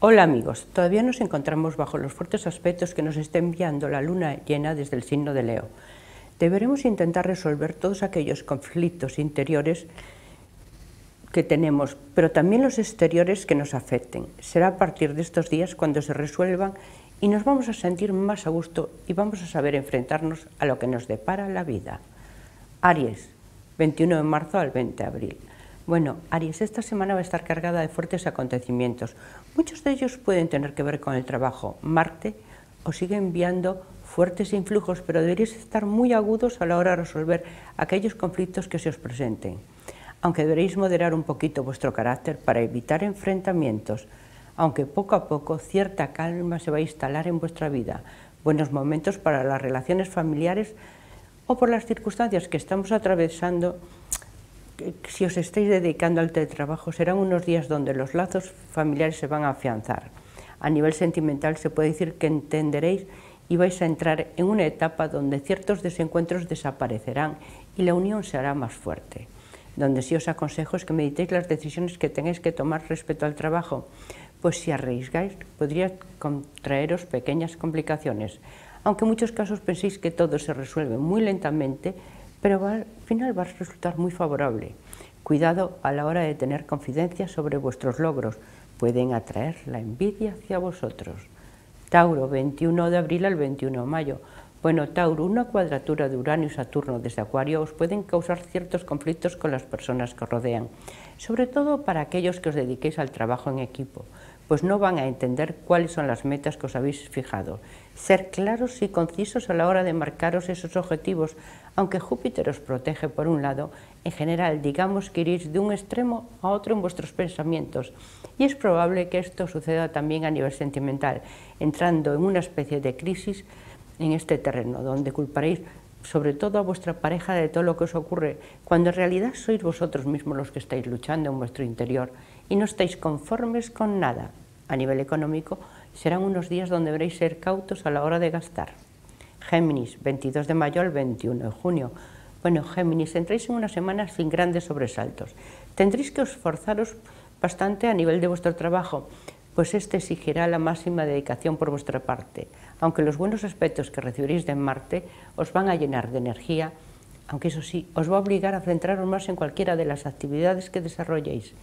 Hola amigos, todavía nos encontramos bajo los fuertes aspectos que nos está enviando la luna llena desde el signo de Leo. Deberemos intentar resolver todos aquellos conflictos interiores que tenemos, pero también los exteriores que nos afecten. Será a partir de estos días cuando se resuelvan y nos vamos a sentir más a gusto y vamos a saber enfrentarnos a lo que nos depara la vida. Aries, 21 de marzo al 20 de abril. Bueno, Aries, esta semana va a estar cargada de fuertes acontecimientos. Muchos de ellos pueden tener que ver con el trabajo. Marte os sigue enviando fuertes influjos, pero deberéis estar muy agudos a la hora de resolver aquellos conflictos que se os presenten. Aunque deberéis moderar un poquito vuestro carácter para evitar enfrentamientos, aunque poco a poco cierta calma se va a instalar en vuestra vida. Buenos momentos para las relaciones familiares o por las circunstancias que estamos atravesando. Si os estáis dedicando al teletrabajo, serán unos días donde los lazos familiares se van a afianzar. A nivel sentimental se puede decir que entenderéis y vais a entrar en una etapa donde ciertos desencuentros desaparecerán y la unión será más fuerte. Donde sí os aconsejo es que meditéis las decisiones que tengáis que tomar respecto al trabajo, pues si arriesgáis podría contraeros pequeñas complicaciones. Aunque en muchos casos penséis que todo se resuelve muy lentamente, pero al final va a resultar muy favorable. Cuidado a la hora de tener confidencias sobre vuestros logros, pueden atraer la envidia hacia vosotros. Tauro, 21 de abril al 21 de mayo. Bueno, Tauro, una cuadratura de Urano y Saturno desde Acuario os pueden causar ciertos conflictos con las personas que os rodean, sobre todo para aquellos que os dediquéis al trabajo en equipo, pues no van a entender cuáles son las metas que os habéis fijado. Ser claros y concisos a la hora de marcaros esos objetivos, aunque Júpiter os protege por un lado, en general digamos que iréis de un extremo a otro en vuestros pensamientos, y es probable que esto suceda también a nivel sentimental, entrando en una especie de crisis en este terreno, donde culparéis sobre todo a vuestra pareja de todo lo que os ocurre, cuando en realidad sois vosotros mismos los que estáis luchando en vuestro interior y no estáis conformes con nada. A nivel económico, serán unos días donde deberéis ser cautos a la hora de gastar. Géminis, 22 de mayo al 21 de junio. Bueno, Géminis, entráis en una semana sin grandes sobresaltos. Tendréis que esforzaros bastante a nivel de vuestro trabajo, pues este exigirá la máxima dedicación por vuestra parte, aunque los buenos aspectos que recibiréis de Marte os van a llenar de energía, aunque eso sí, os va a obligar a centraros más en cualquiera de las actividades que desarrolléis,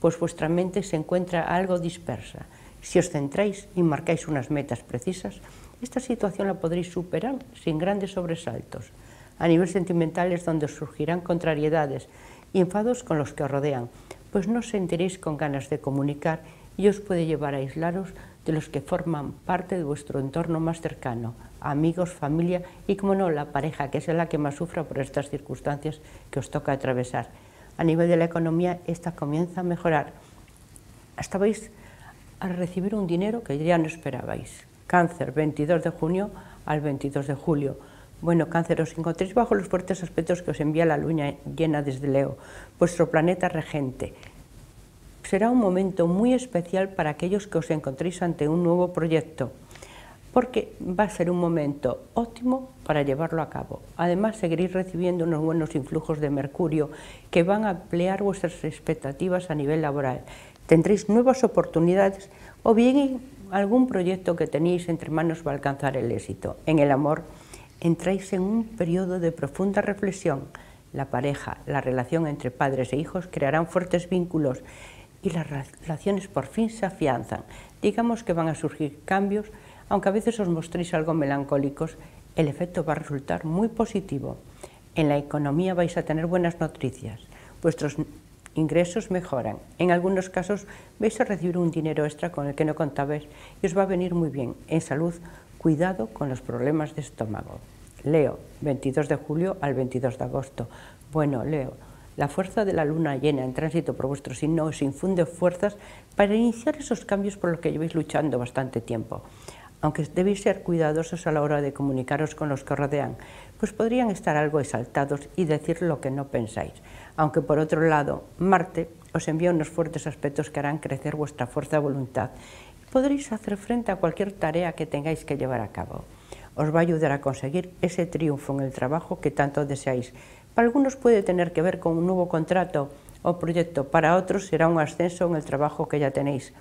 pues vuestra mente se encuentra algo dispersa. Si os centráis y marcáis unas metas precisas, esta situación la podréis superar sin grandes sobresaltos. A nivel sentimental es donde os surgirán contrariedades y enfados con los que os rodean, pues no os sentiréis con ganas de comunicar y os puede llevar a aislaros de los que forman parte de vuestro entorno más cercano, amigos, familia y, como no, la pareja, que es la que más sufra por estas circunstancias que os toca atravesar. A nivel de la economía, esta comienza a mejorar. Hasta vais a recibir un dinero que ya no esperabais. Cáncer, 22 de junio al 22 de julio. Bueno, Cáncer, os encontréis bajo los fuertes aspectos que os envía la luna llena desde Leo, vuestro planeta regente. Será un momento muy especial para aquellos que os encontréis ante un nuevo proyecto, porque va a ser un momento óptimo para llevarlo a cabo. Además, seguiréis recibiendo unos buenos influjos de Mercurio que van a ampliar vuestras expectativas a nivel laboral. Tendréis nuevas oportunidades o bien algún proyecto que tenéis entre manos va a alcanzar el éxito. En el amor, entráis en un periodo de profunda reflexión. La pareja, la relación entre padres e hijos crearán fuertes vínculos y las relaciones por fin se afianzan. Digamos que van a surgir cambios, aunque a veces os mostréis algo melancólicos, el efecto va a resultar muy positivo. En la economía vais a tener buenas noticias, vuestros ingresos mejoran. En algunos casos vais a recibir un dinero extra con el que no contabais y os va a venir muy bien. En salud, cuidado con los problemas de estómago. Leo, 22 de julio al 22 de agosto. Bueno, Leo, la fuerza de la luna llena en tránsito por vuestro signo os infunde fuerzas para iniciar esos cambios por los que lleváis luchando bastante tiempo, aunque debéis ser cuidadosos a la hora de comunicaros con los que os rodean, pues podrían estar algo exaltados y decir lo que no pensáis, aunque por otro lado Marte os envía unos fuertes aspectos que harán crecer vuestra fuerza de voluntad y podréis hacer frente a cualquier tarea que tengáis que llevar a cabo. Os va a ayudar a conseguir ese triunfo en el trabajo que tanto deseáis. Para algunos puede tener que ver con un nuevo contrato o proyecto, para otros será un ascenso en el trabajo que ya tenéis.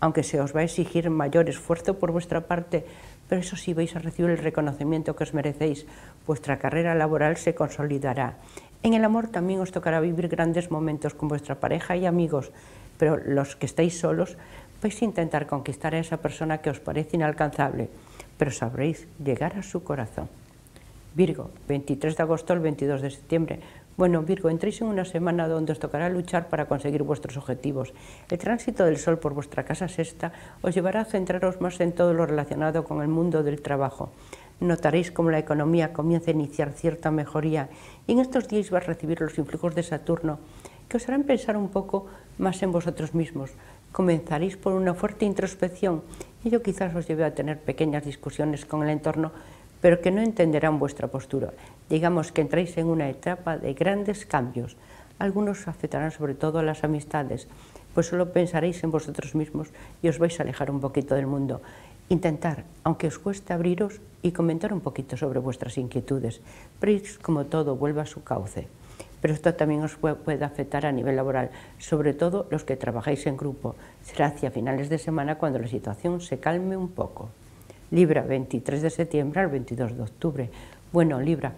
aunque se os va a exigir mayor esfuerzo por vuestra parte, pero eso sí, vais a recibir el reconocimiento que os merecéis. Vuestra carrera laboral se consolidará. En el amor también os tocará vivir grandes momentos con vuestra pareja y amigos, pero los que estáis solos vais a intentar conquistar a esa persona que os parece inalcanzable, pero sabréis llegar a su corazón. Virgo, 23 de agosto al 22 de septiembre. Bueno, Virgo, entréis en una semana donde os tocará luchar para conseguir vuestros objetivos. El tránsito del Sol por vuestra casa sexta os llevará a centraros más en todo lo relacionado con el mundo del trabajo. Notaréis cómo la economía comienza a iniciar cierta mejoría y en estos días vais a recibir los influjos de Saturno, que os harán pensar un poco más en vosotros mismos. Comenzaréis por una fuerte introspección y ello quizás os lleve a tener pequeñas discusiones con el entorno, pero que no entenderán vuestra postura. Digamos que entráis en una etapa de grandes cambios. Algunos afectarán sobre todo a las amistades, pues solo pensaréis en vosotros mismos y os vais a alejar un poquito del mundo. Intentar, aunque os cueste, abriros y comentar un poquito sobre vuestras inquietudes, pero como todo vuelva a su cauce. Pero esto también os puede afectar a nivel laboral, sobre todo los que trabajáis en grupo. Será hacia finales de semana cuando la situación se calme un poco. Libra, 23 de septiembre al 22 de octubre. Bueno, Libra,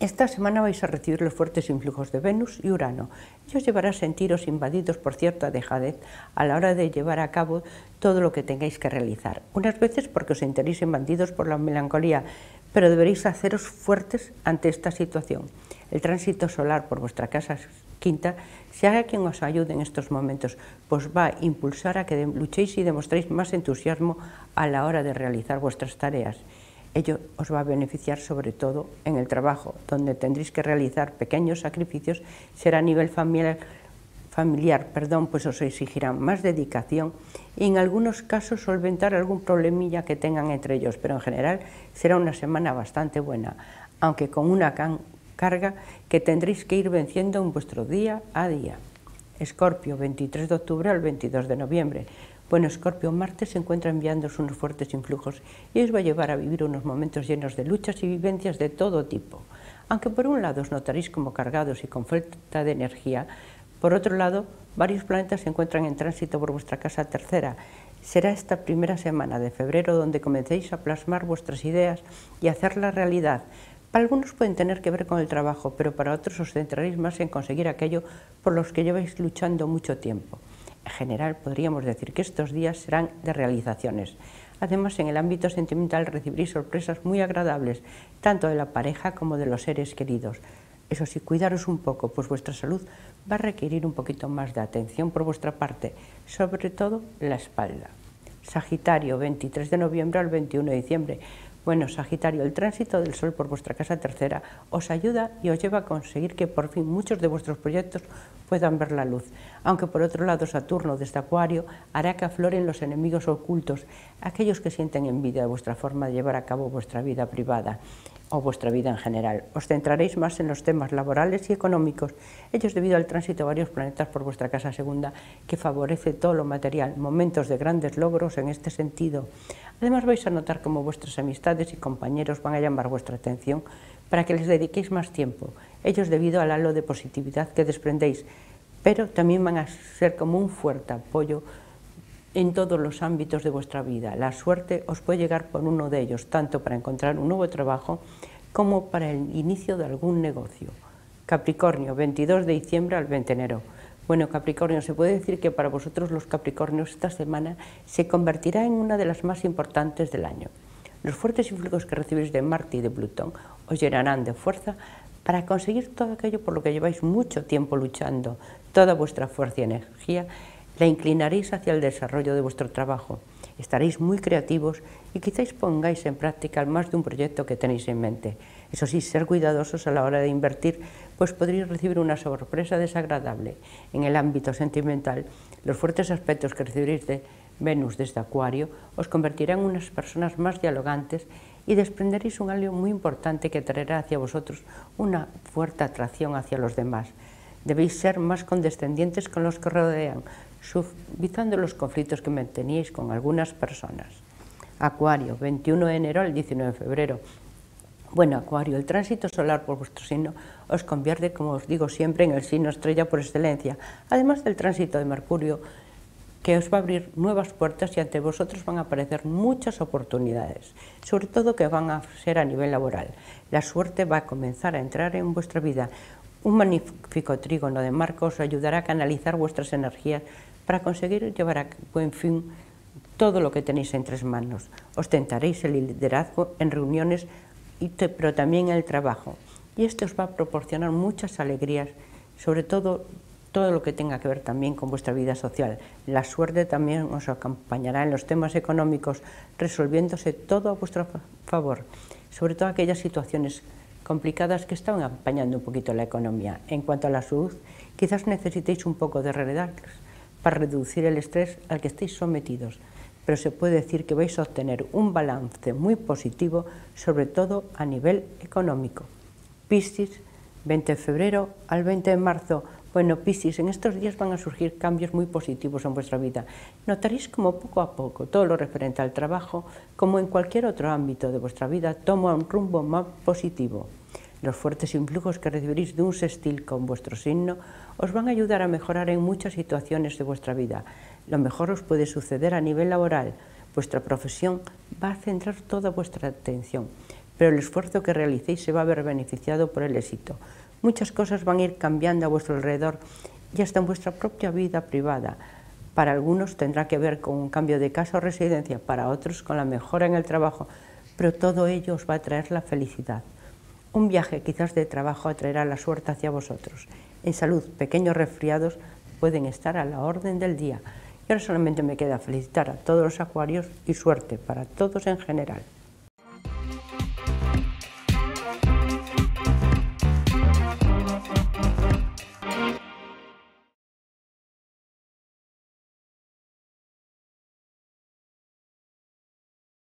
esta semana vais a recibir los fuertes influjos de Venus y Urano. Ello os llevará a sentiros invadidos por cierta dejadez a la hora de llevar a cabo todo lo que tengáis que realizar. Unas veces porque os sentiréis invadidos por la melancolía, pero deberéis haceros fuertes ante esta situación. El tránsito solar por vuestra casa quinta se haga quien os ayude en estos momentos, pues va a impulsar a que luchéis y demostréis más entusiasmo a la hora de realizar vuestras tareas. Ello os va a beneficiar sobre todo en el trabajo, donde tendréis que realizar pequeños sacrificios. Será a nivel familiar, pues os exigirán más dedicación y en algunos casos solventar algún problemilla que tengan entre ellos, pero en general será una semana bastante buena, aunque con una carga que tendréis que ir venciendo en vuestro día a día. Escorpio, 23 de octubre al 22 de noviembre. Bueno, Escorpio, Marte se encuentra enviándoos unos fuertes influjos y os va a llevar a vivir unos momentos llenos de luchas y vivencias de todo tipo. Aunque por un lado os notaréis como cargados y con falta de energía, por otro lado, varios planetas se encuentran en tránsito por vuestra casa tercera. Será esta primera semana de febrero donde comencéis a plasmar vuestras ideas y hacerlas realidad. Para algunos pueden tener que ver con el trabajo, pero para otros os centraréis más en conseguir aquello por los que lleváis luchando mucho tiempo. En general, podríamos decir que estos días serán de realizaciones. Además, en el ámbito sentimental recibiréis sorpresas muy agradables, tanto de la pareja como de los seres queridos. Eso sí, cuidaros un poco, pues vuestra salud va a requerir un poquito más de atención por vuestra parte, sobre todo la espalda. Sagitario, 23 de noviembre al 21 de diciembre. Bueno, Sagitario, el tránsito del Sol por vuestra casa tercera os ayuda y os lleva a conseguir que por fin muchos de vuestros proyectos puedan ver la luz, aunque por otro lado Saturno desde Acuario hará que afloren los enemigos ocultos, aquellos que sienten envidia de vuestra forma de llevar a cabo vuestra vida privada o vuestra vida en general. Os centraréis más en los temas laborales y económicos, ellos debido al tránsito de varios planetas por vuestra casa segunda, que favorece todo lo material, momentos de grandes logros en este sentido. Además vais a notar cómo vuestras amistades y compañeros van a llamar vuestra atención para que les dediquéis más tiempo, ellos debido al halo de positividad que desprendéis, pero también van a ser como un fuerte apoyo en todos los ámbitos de vuestra vida. La suerte os puede llegar por uno de ellos, tanto para encontrar un nuevo trabajo como para el inicio de algún negocio. Capricornio, 22 de diciembre al 20 de enero. Bueno, Capricornio, se puede decir que para vosotros los Capricornios esta semana se convertirá en una de las más importantes del año. Los fuertes influjos que recibís de Marte y de Plutón os llenarán de fuerza para conseguir todo aquello por lo que lleváis mucho tiempo luchando. Toda vuestra fuerza y energía la inclinaréis hacia el desarrollo de vuestro trabajo, estaréis muy creativos y quizás pongáis en práctica más de un proyecto que tenéis en mente. Eso sí, ser cuidadosos a la hora de invertir, pues podréis recibir una sorpresa desagradable. En el ámbito sentimental, los fuertes aspectos que recibiréis de Venus desde Acuario os convertirán en unas personas más dialogantes y desprenderéis un halo muy importante que traerá hacia vosotros una fuerte atracción hacia los demás. Debéis ser más condescendientes con los que os rodean, suavizando los conflictos que manteníais con algunas personas. Acuario, 21 de enero al 19 de febrero. Bueno, Acuario, el tránsito solar por vuestro signo os convierte, como os digo siempre, en el signo estrella por excelencia. Además del tránsito de Mercurio que os va a abrir nuevas puertas y ante vosotros van a aparecer muchas oportunidades, sobre todo que van a ser a nivel laboral. La suerte va a comenzar a entrar en vuestra vida. Un magnífico trígono de Marco os ayudará a canalizar vuestras energías para conseguir llevar a buen fin todo lo que tenéis entre manos. Ostentaréis el liderazgo en reuniones, pero también en el trabajo. Y esto os va a proporcionar muchas alegrías, sobre todo lo que tenga que ver también con vuestra vida social. La suerte también os acompañará en los temas económicos, resolviéndose todo a vuestro favor, sobre todo aquellas situaciones complicadas que estaban acompañando un poquito la economía. En cuanto a la salud, quizás necesitéis un poco de relax para reducir el estrés al que estéis sometidos, pero se puede decir que vais a obtener un balance muy positivo, sobre todo a nivel económico. Piscis, 20 de febrero al 20 de marzo. Bueno, Piscis, en estos días van a surgir cambios muy positivos en vuestra vida. Notaréis como poco a poco todo lo referente al trabajo, como en cualquier otro ámbito de vuestra vida, toma un rumbo más positivo. Los fuertes influjos que recibiréis de un sextil con vuestro signo os van a ayudar a mejorar en muchas situaciones de vuestra vida. Lo mejor os puede suceder a nivel laboral. Vuestra profesión va a centrar toda vuestra atención, pero el esfuerzo que realicéis se va a ver beneficiado por el éxito. Muchas cosas van a ir cambiando a vuestro alrededor y hasta en vuestra propia vida privada. Para algunos tendrá que ver con un cambio de casa o residencia, para otros con la mejora en el trabajo, pero todo ello os va a traer la felicidad. Un viaje quizás de trabajo atraerá la suerte hacia vosotros. En salud, pequeños resfriados pueden estar a la orden del día. Y ahora solamente me queda felicitar a todos los acuarios y suerte para todos en general.